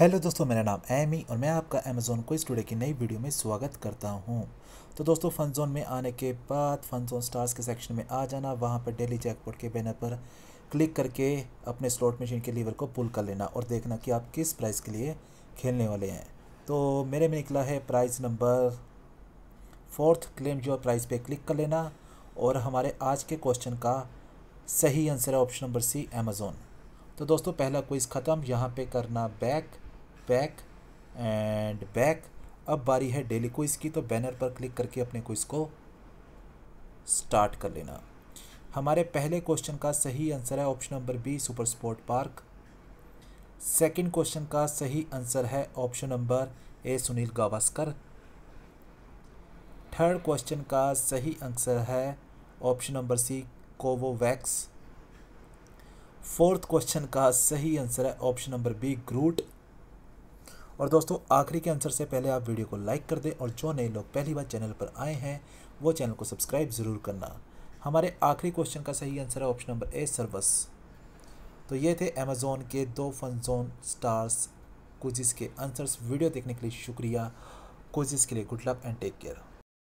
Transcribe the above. Hello दोस्तों, मेरा नाम एमी और मैं आपका अमेज़ॉन क्विज़ टुडे की नई वीडियो में स्वागत करता हूं। तो दोस्तों, फनजोन में आने के बाद फनजोन स्टार्स के सेक्शन में आ जाना, वहां पर डेली चेकपोर्ट के बैनर पर क्लिक करके अपने स्लॉट मशीन के लीवर को पुल कर लेना और देखना कि आप किस प्राइस के लिए खेलने वाले हैं। तो मेरे में निकला है prize number 4, claim your prize पर क्लिक कर लेना और हमारे आज के क्वेश्चन का सही आंसर है ऑप्शन नंबर सी, अमेज़ॉन। तो दोस्तों, पहला क्विज़ ख़त्म। यहाँ पर करना बैक बैक एंड बैक। अब बारी है डेली क्विज़ की, तो बैनर पर क्लिक करके अपने क्विज़ को स्टार्ट कर लेना। हमारे पहले क्वेश्चन का सही आंसर है option number B, super sport park. Second question का सही आंसर है option number A, Sunil Gavaskar. Third question का सही आंसर है option number C, Covovax. Fourth question का सही आंसर है ऑप्शन नंबर बी, ग्रूट। और दोस्तों, आखिरी के आंसर से पहले आप वीडियो को लाइक कर दें और जो नए लोग पहली बार चैनल पर आए हैं वो चैनल को सब्सक्राइब ज़रूर करना। हमारे आखिरी क्वेश्चन का सही आंसर है ऑप्शन नंबर ए, सर्वस। तो ये थे अमेज़ॉन के 2 फनजोन स्टार्स क्विज़ के आंसर्स। वीडियो देखने के लिए शुक्रिया। क्विज़ के लिए good luck and take care.